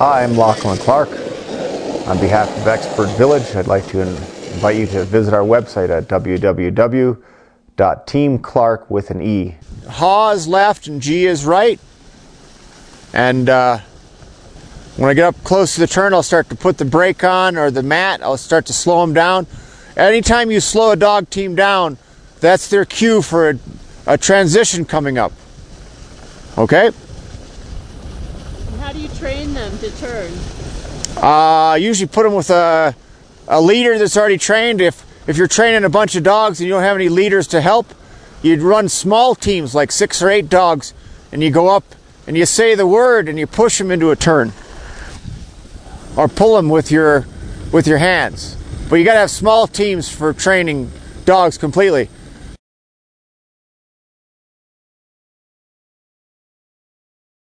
I'm Lachlan Clarke. On behalf of Expert Village, I'd like to invite you to visit our website at www.teamclarke.com. Ha is left and G is right. And when I get up close to the turn, I'll start to put the brake on or the mat. I'll start to slow them down. Anytime you slow a dog team down, that's their cue for a transition coming up. Okay? How do you train them to turn? I usually put them with a leader that's already trained. If you're training a bunch of dogs and you don't have any leaders to help, you'd run small teams, like 6 or 8 dogs, and you go up and you say the word and you push them into a turn. Or pull them with your hands. But you gotta have small teams for training dogs completely.